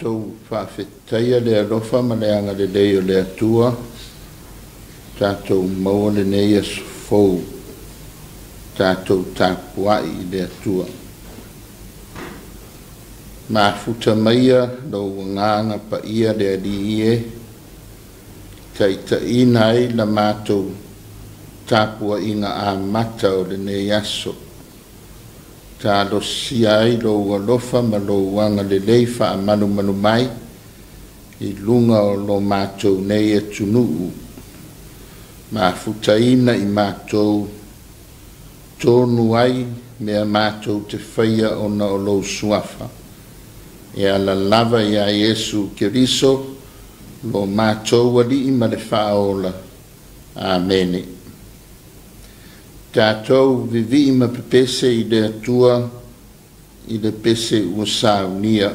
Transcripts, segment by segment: tātou whawheteia lea lofa ma leanga le leo lea tua, tātou maua le neia sfou, tātou tāpuai lea tua. Mā futa maia lau ngāna pa ia lea liie, taitaina ai la mātou tāpuai ngā āmata o le neia so. Ta lo siai lo lofa ma lo wanga le leifa manu manu mai I lunga o lo mātou nei e tunuu. Ma futaina I mātou tonu ai mea mātou te whaia ona o lo suafa. E ala lava ia Yesu Keriso lo mātou wali ima le whaola. Amene. Tātou vivi ima pepese I lea tua, I le pese ua saunia.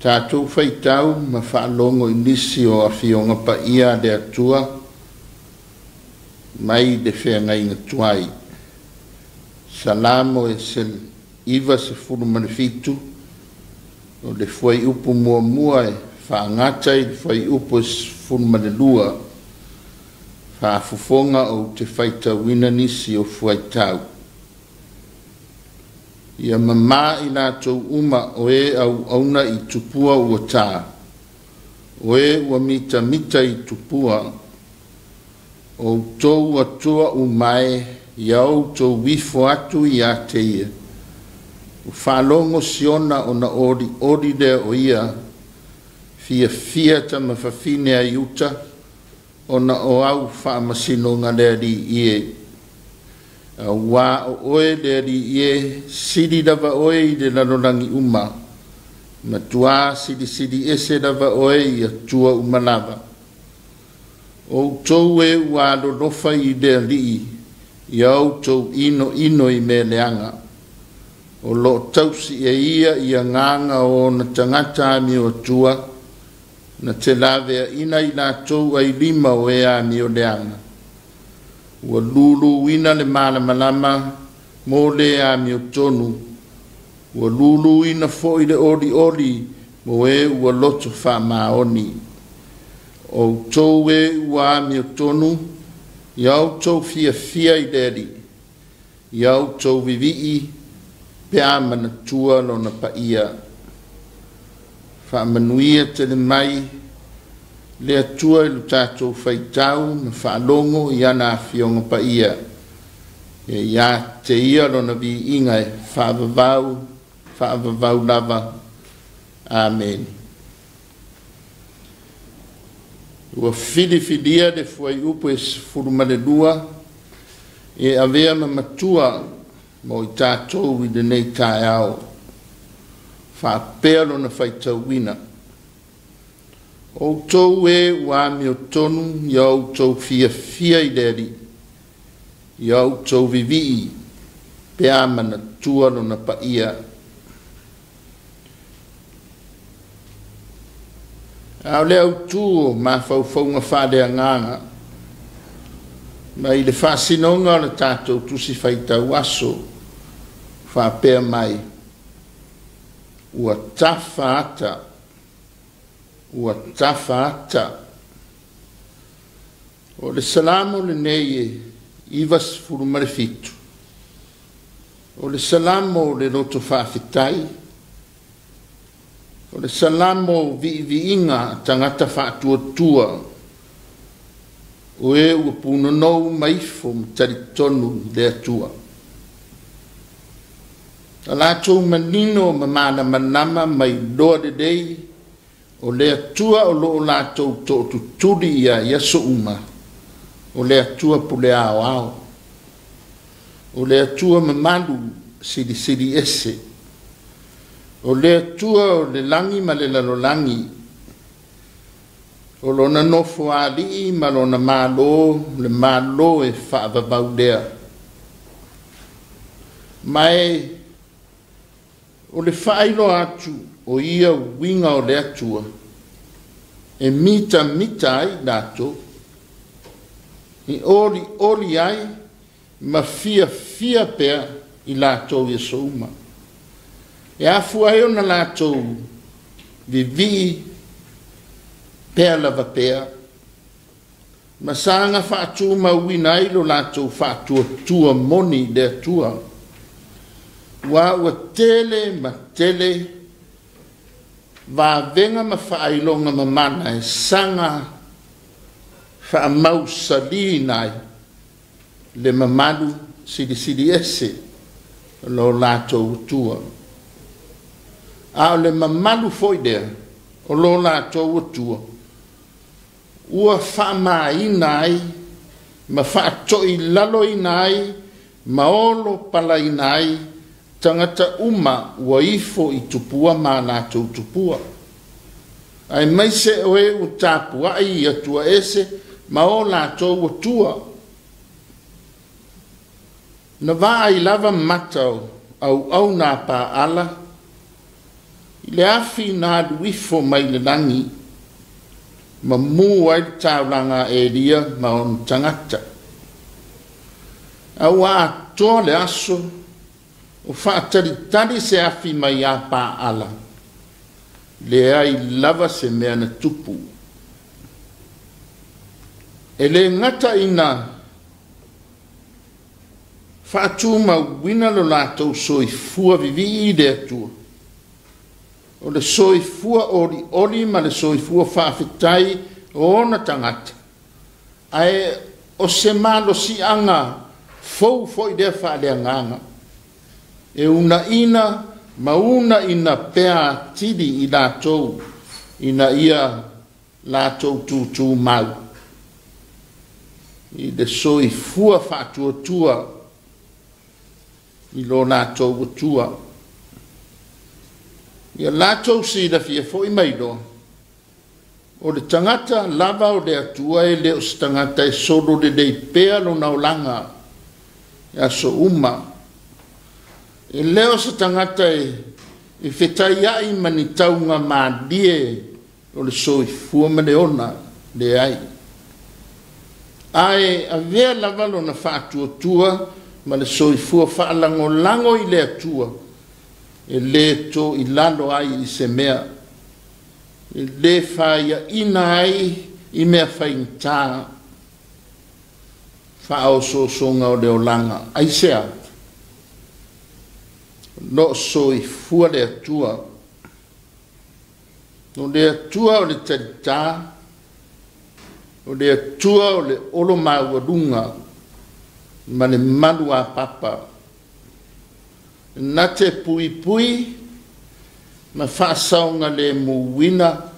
Tātou whaitau ma whaalongo I nisi o awhionga pa ia lea tua mai de whenga inga tuai. Salamo e sel iwa se furu manifitu o le fwai upu mua mua e whaangata I le fwai upu e furu manilua whaafufonga o te whaitau wina nisi o whaitau. Ia mama I lātou uma oe au auna I tupua ua tā. Oe ua mita mita I tupua o tōu atua umai iau tōu wifo atu ia te ia. O whalongo siona o na ori rea o ia, fia fiata ma fafine a iuta, o na o au whaamasinonga rea ri ie. Wā o oe rea ri ie, siri rava oe i re larorangi uma, na tuā siri ese rava oe i atua umalava. O tōu e wā rorofa i rea ri i au tōu ino i me leanga. O lo tausi e ia i a nganga o na tangata ami o tua, na te lave a ina i la tau ai lima o ea ami o leanga. Ua lulu ina le malamalama, mo le ami o tonu. Ua lulu ina fo i le ori, mo e ua loto wha maoni. O tau e ua ami o tonu, i au tau fia i leri, i au tau vivii, pea mana tua lona paia. Whaamanuia te le mai, le atua ilu tātou whaitau na whaalongo i ana awhionga paia. E ia te ia lona vi ingai, whaavavau lava. Amen. Ua whiriwhiria le fuai upo e furumare 2, e avea ma matua, mo i tātou i denei tae ao, whapelo na whaitauina. O tau e wāmi o tonu, i au tau fia i leri, i au tau vivii, pe amana tualo na paia. Au le au tuo, mā faufaunga whārea ngānga, ma i le whāsinonga o le tātou tusi whaitau aso, whapea mai, ua tawha ata. O le salamo le neie, 2:7. O le salamo le roto whaafitai, o le salamo vi inga tangata whaatuatua, o e ua punonou maifo mtaritonu le atua. A lātou manino ma mana manama mai doa de dei, o le atua o loo lātou to tuturi ia yaso uma, o le atua pule ao ao, o le atua mamalu siri ese, o le atua o le langi ma le lalolangi, o lona nofo ali ma lona malo, le malo e whaavabaudea. Mai o le whailo atu o ia winga o le atua, e mita ai dato, i ori ai, ma fia pea i lato i souma. E afu ai ona lato vivi pea lava pea, ma sanga whaatu ma uina ilo lato whaatu tua moni le atua. Wa ua tele, wa venga ma whaailonga ma mana e sanga whaamau salinai le mamadu siri ese lo lātou utua. A le mamadu foidea o lo lātou utua. Ua whaamainai, ma whaatoi laloinai, maolo palainai, tangata uma waifo i tupua mā lātou tupua. Ai maise oe u tāpua ai atua ese ma o lātou atua. Na vā ai lava matau au nā pā ala. I le awhi nā luifo mai le langi. Ma mū ai tāuranga e ria ma on tangata. Au a atoa le aso. O whaataritari se awhi mai a pā ala. Le ai lava se mea na tupu. E le ngata ina whaatuma wina lo lātou soifua vivi i le atua. O le soifua ori ma le soifua whaafetai o ona tangata. Ai o se malo si anga fou foi de fa de nganga e una ina mauna ina pea tidi ila tou ina ia la tou tu mau i de soi fua fa tua i lo na tou tua ia la tou si da fia foi mai do o de tangata lava o de atua e le o stangata e solo de dei pea lo naulanga e aso uma. E le o stangata e fetai ai manitaunga maadie o le soi fuama le ona le ai. Ae avea lava lo na faatua tua ma le soi fua faalango lango i le atua e le to ilalo ai i se mea. Le faia inai i mea fainta fao so songa o leo langa ai sea no so i fua le atua no le atua o le tarita o le atua o le olo mawadunga ma le manua papa na te pui ma faasaunga le muwina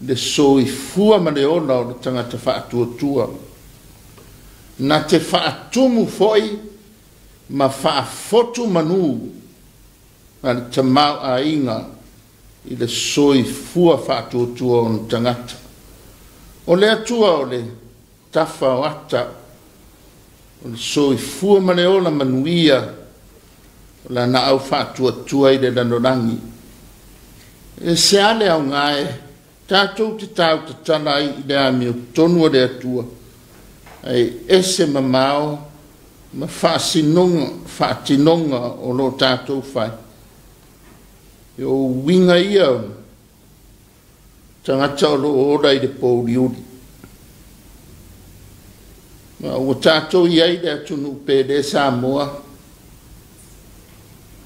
le soi fua ma le ona o le tangata faatuatua na te faatumu foi ma faafotu manu ma le tamau ainga i le soi fua faatuatua o tangata o le atua o le tafa o ata o le soi fua ma le ona manuia la na au faatuatua i le lanolangi e se ale au ngai tatou te tau te tana i le ami o tonu o le atua ai ese mamao ma faatinonga o lo tatou fai e o winga ia tangata o lo ora i le pouliuli ma o tatou iai le atunu upe le Samoa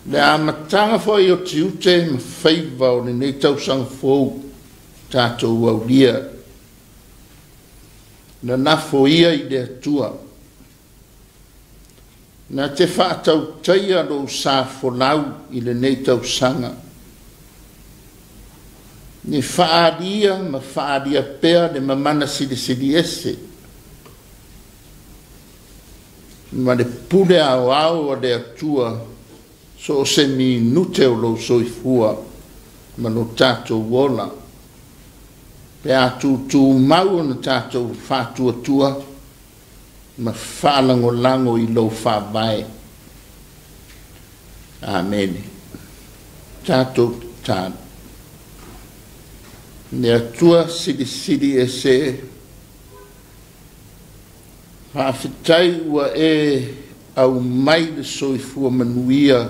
le amatanga foi o tiute ma feiva o nei tausanga fou tatou aulia na na foia i le atua na te fatau taia lo sa folau i le nei tausanga ni faadia ma faadia pea le mamana silisili ese ma le pule au au o le atua so se mi nute o lo soifua ma lo tatou ona pe a tutu mau na tatou fatuatua ma faalangolango i lo favae amen tatou tanu ne atua silisili ese faafitai ua e au mai le soifua manuia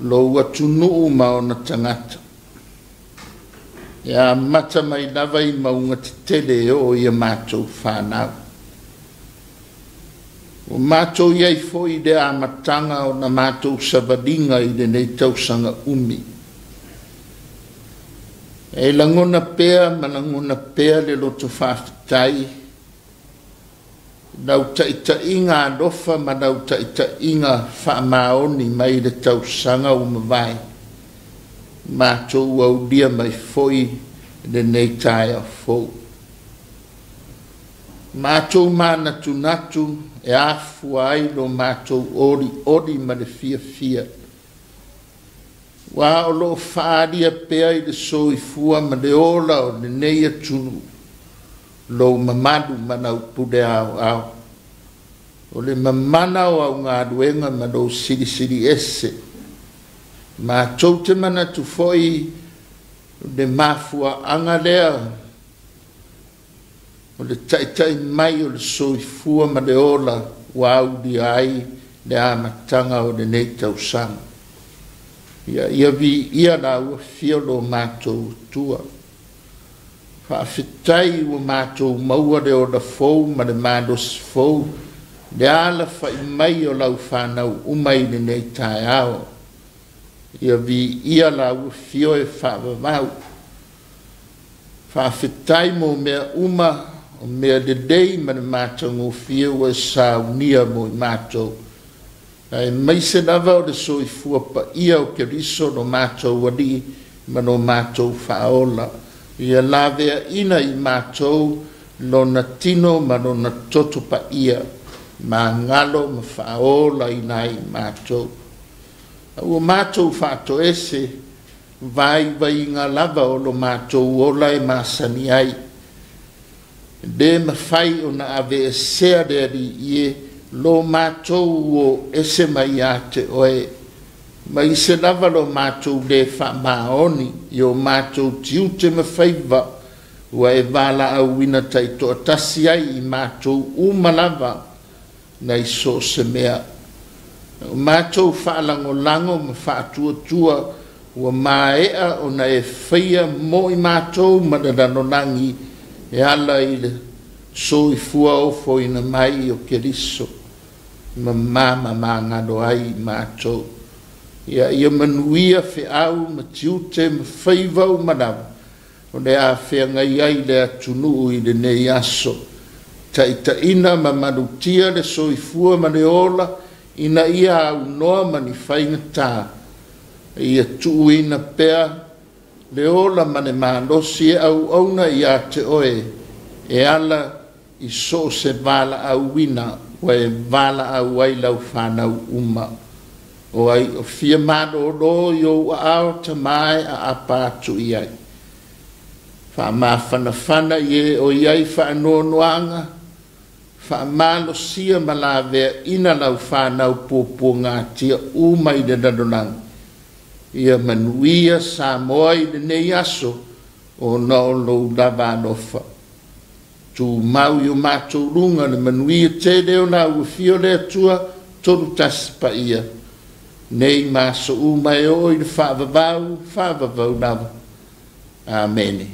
lo atunuu ma ona tangata ia mata mai lava i maunga te tele o ia mātou whanau o mātou iai fo i le amatanga o na mātou sabalinga i le nei tausanga umi e langona pea ma langona pea le loto whaafitai nau taʻitaʻiga alofa ma nau taʻitaʻiga faamaoni mai le tausaga uma vae matou aulia mai foi lenei taeaofou matou manatunatu e afua ai lo matou olioli ma le fiafia ua o loo faaalia pea i le soifua ma le ola o lenei atulu lo mamadu manau pude au o le mamana o au ngā duenga ma lo sirisiri ese ma choute mana tu foi le mafua angalea o le taitai mai o le soifua ma le ola wa au di ai le amatanga o le nei tausanga ia vi ia la ua fia lo mātou tua faafitai ua matou maua le ola fou ma le malosi fou le ala fa'i mai o lau fanau uma i lenei taeao ia viia la ua fio e faavavau faafitai mo mea uma Mea de day man mato mo fear was sao near mo mato. I may send out the soy for pa eo cariso no mato wadi manomato faola. Ia lavea ina i mato lonatino manonatoto pa ia. Ma ngalo ma faola ina i mato. O mato fato esse vai vai ngalava o lo mato ola e masaniai. De mafai ona ave ser deri ye lo mato o ese maiate oe mai se lava lo mato de fa maoni yo mato tiute mafaiva wa e vala au ina taito tasiai mato umalava na iso semea mato fa lango lango mafatu tua wa maea ona e feia mo i mato madanonangi e alla il soi fuao foi na mai o che risso mamma ngado ai macho ia ia manuia fe au matiute me favau madam onde a fe ngai ai le tunu i de nei asso taita ina mamadutia le soi fuo maneola ina ia no manifainta ia tu ina per leola manemando si au ona ia te oe e ala i so se vala au wina wa e vala au ai lau whanau uma o ai o fia mado lo yo au ta mai a apatu iai whama whanawhana ye o iai whaanoanoanga whamalo sia malawea ina lau whanau popo ngā tia umai de dadonanga ia manuia sa moi de neiaso o no lo davanofa tu mau yo mato lunga de manuia te deu na o fio de tua todo taspa ia nei maso o maior e favavau dava amém.